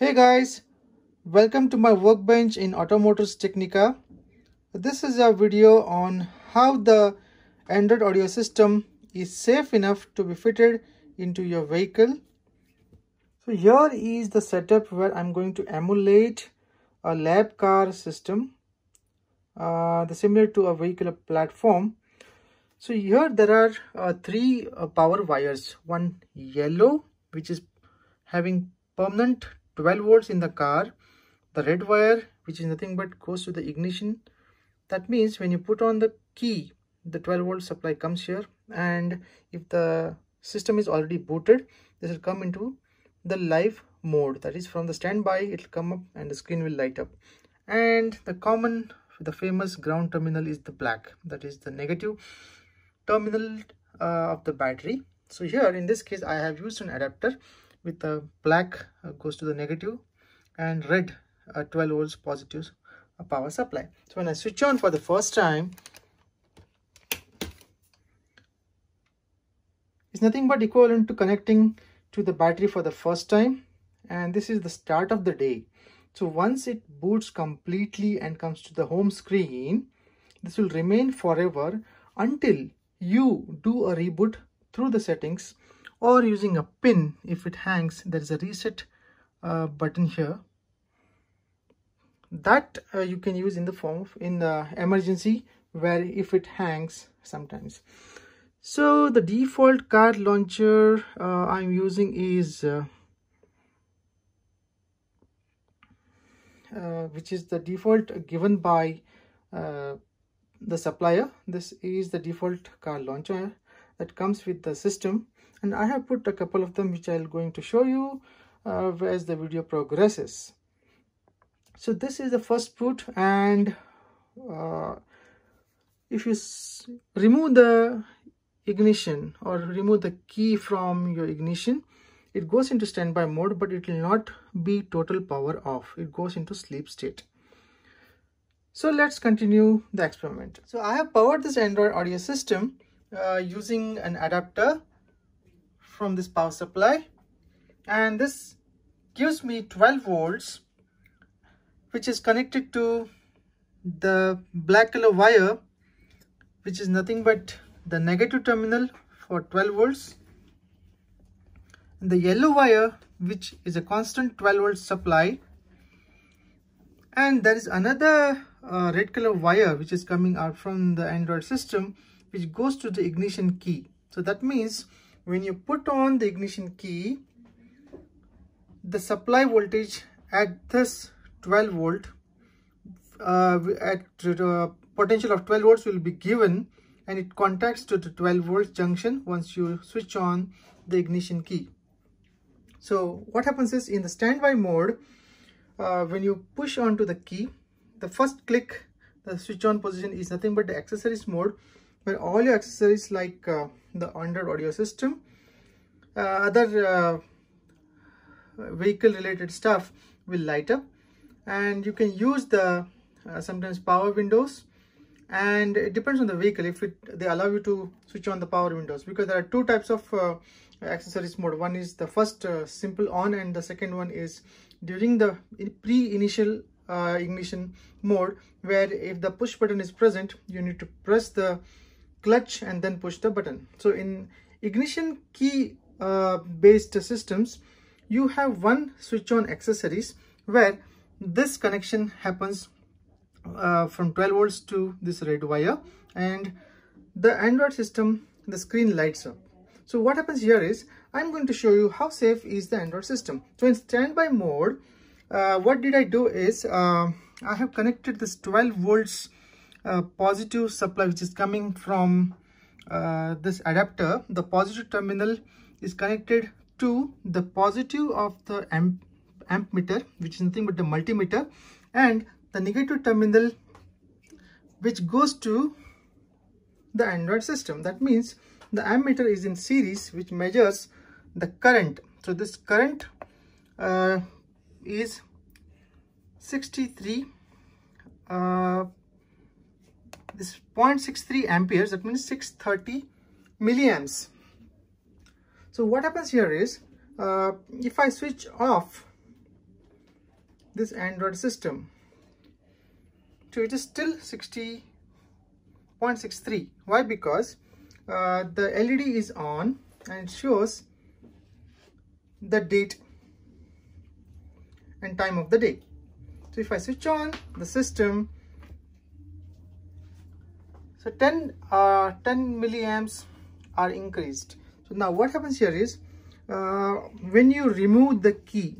Hey guys, welcome to my workbench in Automotriz Technica. This is a video on how the Android audio system is safe enough to be fitted into your vehicle. So here is the setup where I'm going to emulate a lab car system, similar to a vehicular platform. So here there are three power wires, one yellow which is having permanent 12 volts in the car, the red wire which is nothing but goes to the ignition. That means when you put on the key, the 12 volt supply comes here, and if the system is already booted, this will come into the live mode, that is from the standby it will come up and the screen will light up. And the famous ground terminal is the black, that is the negative terminal of the battery. So here in this case I have used an adapter with the black goes to the negative and red 12 volts positive power supply. So when I switch on for the first time, it's nothing but equivalent to connecting to the battery for the first time, and this is the start of the day. So once it boots completely and comes to the home screen, this will remain forever until you do a reboot through the settings or using a pin. If it hangs, there is a reset button here that you can use in the form of in the emergency, where if it hangs sometimes. So the default car launcher I'm using is which is the default given by the supplier. This is the default car launcher that comes with the system, and I have put a couple of them which I am going to show you as the video progresses. So this is the first boot, and if you remove the ignition or remove the key from your ignition, it goes into standby mode, but it will not be total power off. It goes into sleep state. So let's continue the experiment. So I have powered this Android audio system using an adapter from this power supply, and this gives me 12 volts which is connected to the black color wire, which is nothing but the negative terminal for 12 volts. And the yellow wire, which is a constant 12 volt supply, and there is another red color wire which is coming out from the Android system, which goes to the ignition key. So that means when you put on the ignition key, the supply voltage at this 12 volt potential of 12 volts will be given, and it contacts to the 12 volt junction once you switch on the ignition key. So what happens is, in the standby mode, when you push onto the key, the first click, the switch on position is nothing but the accessories mode, where all your accessories like the Android audio system, other vehicle related stuff will light up, and you can use the sometimes power windows. And it depends on the vehicle if they allow you to switch on the power windows, because there are two types of accessories mode. One is the first simple on, and the second one is during the pre-initial ignition mode, where if the push button is present, you need to press the clutch and then push the button. So in ignition key based systems, you have one switch on accessories where this connection happens from 12 volts to this red wire, and the Android system, the screen lights up. So what happens here is, I'm going to show you how safe is the Android system. So in standby mode, what did I do is, I have connected this 12 volts positive supply which is coming from this adapter. The positive terminal is connected to the positive of the amp meter, which is nothing but the multimeter, and the negative terminal which goes to the Android system. That means the ammeter is in series, which measures the current. So this current is 63 this 0.63 amperes, that means 630 milliamps. So what happens here is, if I switch off this Android system. So it is still 60.63. Why? Because the LED is on and it shows the date and time of the day. So if I switch on the system, so 10 milliamps are increased. So now what happens here is when you remove the key,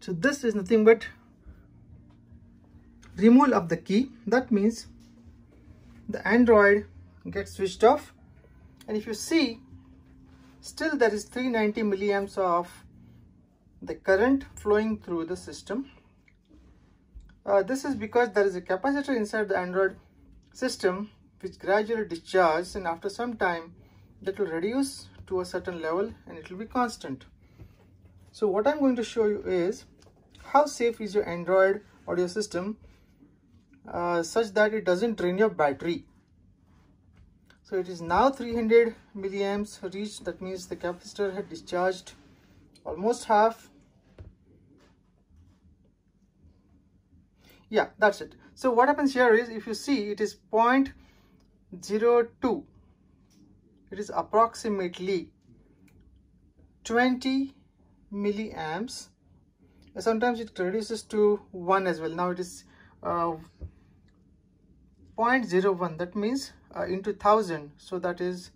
so this is nothing but removal of the key. That means the Android gets switched off, and if you see, still there is 390 milliamps of the current flowing through the system. This is because there is a capacitor inside the Android system which gradually discharges, and after some time that will reduce to a certain level and it will be constant. So what I'm going to show you is how safe is your Android audio system such that it doesn't drain your battery. So it is now 300 milliamps reached. That means the capacitor had discharged almost half. Yeah, that's it. So what happens here is, if you see, it is 0.02. It is approximately 20 milliamps. Sometimes it reduces to 1 as well. Now it is 0.01. That means into 1000. So that is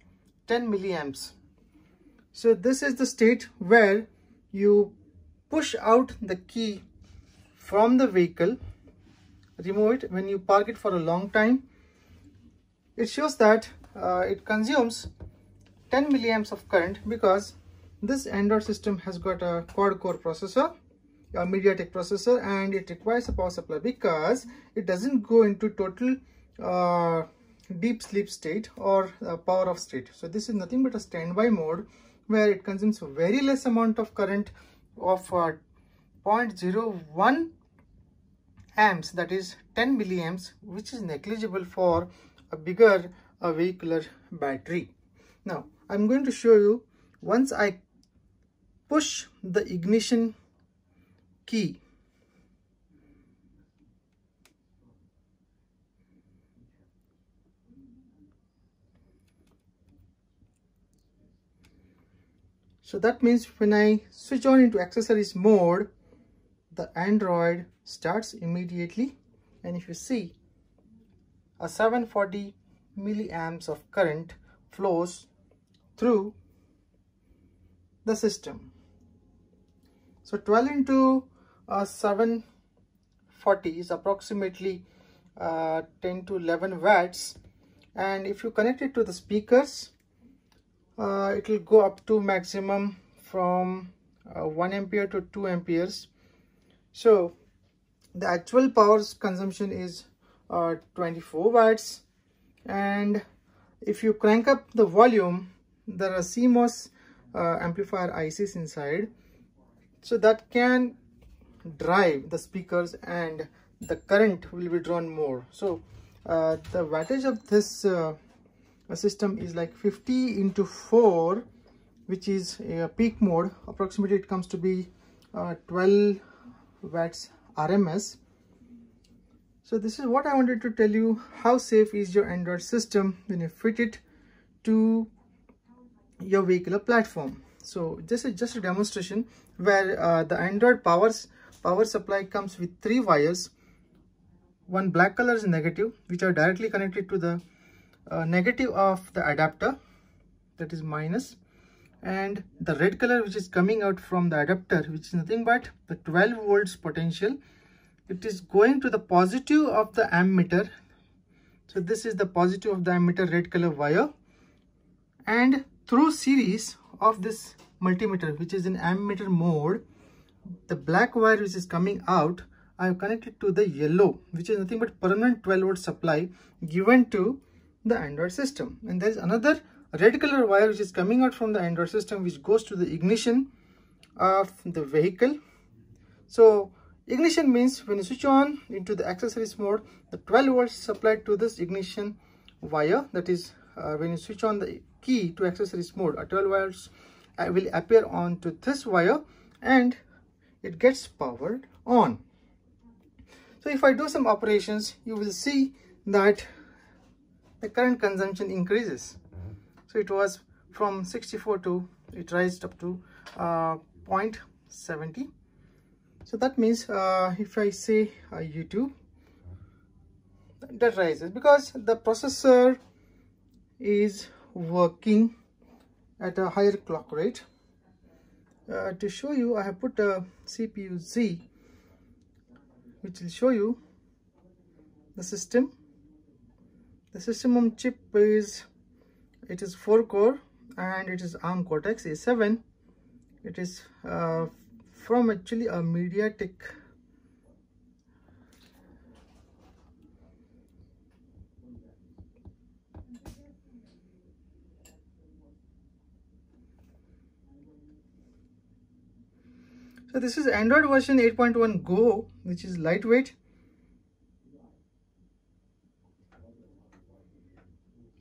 10 milliamps. So this is the state where you push out the key from the vehicle, remove it when you park it for a long time. It shows that it consumes 10 milliamps of current because this Android system has got a quad-core processor, a MediaTek processor, and it requires a power supply because it doesn't go into total deep sleep state or power off state. So this is nothing but a standby mode where it consumes a very less amount of current of 0.01 amps, that is 10 milliamps, which is negligible for a bigger vehicular battery. Now I'm going to show you, once I push the ignition key, so that means when I switch on into accessories mode, the Android starts immediately, and if you see, a 740 milliamps of current flows through the system. So 12 into 740 is approximately 10 to 11 watts, and if you connect it to the speakers, it will go up to maximum from 1 ampere to 2 amperes. So the actual power consumption is 24 watts, and if you crank up the volume, there are CMOS amplifier ICs inside, so that can drive the speakers and the current will be drawn more. So the wattage of this system is like 50 into 4, which is a peak mode. Approximately it comes to be 12 watts RMS. So this is what I wanted to tell you, how safe is your Android system when you fit it to your vehicular platform. So this is just a demonstration where the Android power supply comes with 3 wires. One black color is negative, which are directly connected to the negative of the adapter, that is minus, and the red color which is coming out from the adapter, which is nothing but the 12 volts potential. It is going to the positive of the ammeter. So this is the positive of the ammeter red color wire, and through series of this multimeter, which is in ammeter mode, the black wire which is coming out, I have connected to the yellow, which is nothing but permanent 12 volt supply given to the Android system. And there is another red color wire which is coming out from the Android system, which goes to the ignition of the vehicle. So ignition means when you switch on into the accessories mode, the 12 volts is supplied to this ignition wire. That is, when you switch on the key to accessories mode, a 12 volts will appear onto this wire, and it gets powered on. So if I do some operations, you will see that the current consumption increases. So it was from 64 to, it raised up to 0.70. So that means if I say YouTube, that rises because the processor is working at a higher clock rate. To show you, I have put a CPU Z, which will show you the system. The system on chip is, it is 4-core and it is ARM Cortex A7. It is from actually a MediaTek. So this is Android version 8.1 Go, which is lightweight.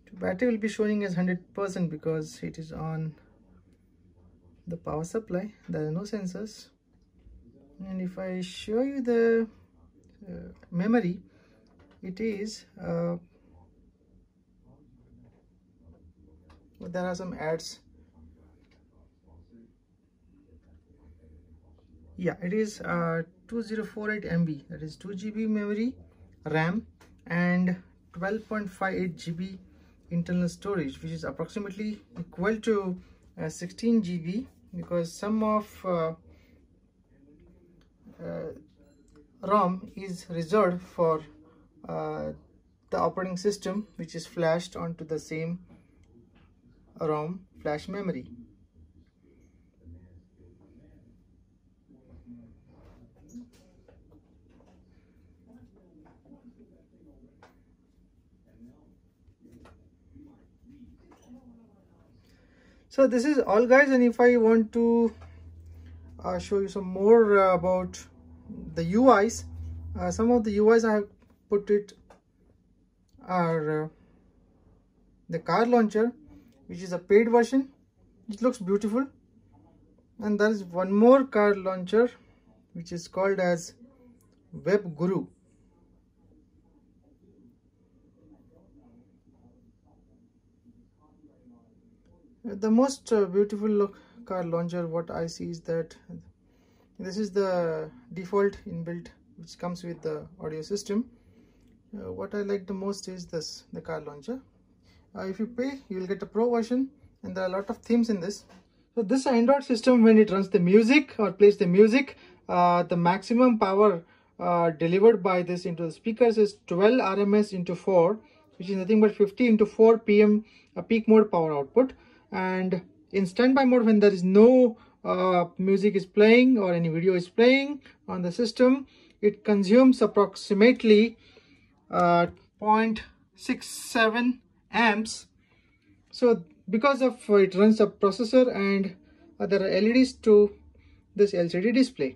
The battery will be showing as 100% because it is on the power supply. There are no sensors. And if I show you the memory, it is, there are some ads. Yeah, it is 2048 MB, that is 2 GB memory RAM and 12.58 GB internal storage, which is approximately equal to 16 GB because some of ROM is reserved for the operating system, which is flashed onto the same ROM flash memory. So this is all, guys, and if I want to show you some more about the UIs, some of the UIs I have put it are the car launcher, which is a paid version. It looks beautiful, and there is one more car launcher which is called as Web Guru. The most beautiful car launcher what I see is that this is the default inbuilt which comes with the audio system. What I like the most is this, the car launcher. If you pay, you will get a pro version, and there are a lot of themes in this. So this Android system, when it runs the music or plays the music, the maximum power delivered by this into the speakers is 12 RMS into 4, which is nothing but 50 into 4 PM peak mode power output. And in standby mode, when there is no music is playing or any video is playing on the system, it consumes approximately 0.67 amps. So because of it runs a processor, and there are LEDs to this LCD display.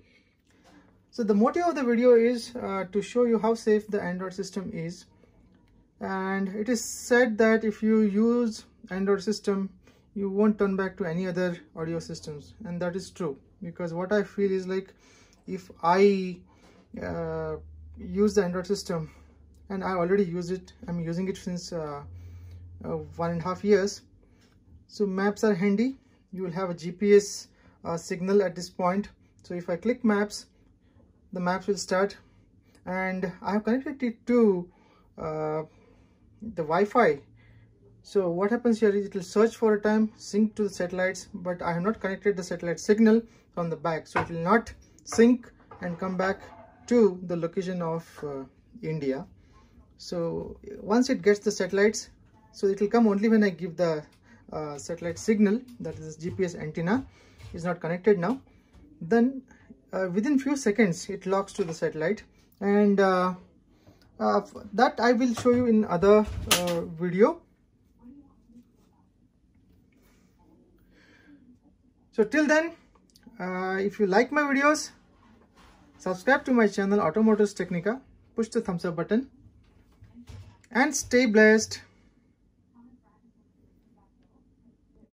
So the motive of the video is to show you how safe the Android system is. And it is said that if you use Android system, you won't turn back to any other audio systems, and that is true, because what I feel is like if I use the Android system, and I already use it, I'm using it since 1.5 years. So maps are handy. You will have a GPS signal at this point. So if I click maps, the maps will start, and I have connected it to the Wi-Fi. So what happens here is it will search for a time, sync to the satellites, but I have not connected the satellite signal from the back. So it will not sync and come back to the location of India. So once it gets the satellites, so it will come only when I give the satellite signal, that is this GPS antenna is not connected now. Then within few seconds, it locks to the satellite, and that I will show you in other video. So till then, if you like my videos, subscribe to my channel Automotriz Technica, push the thumbs up button, and stay blessed.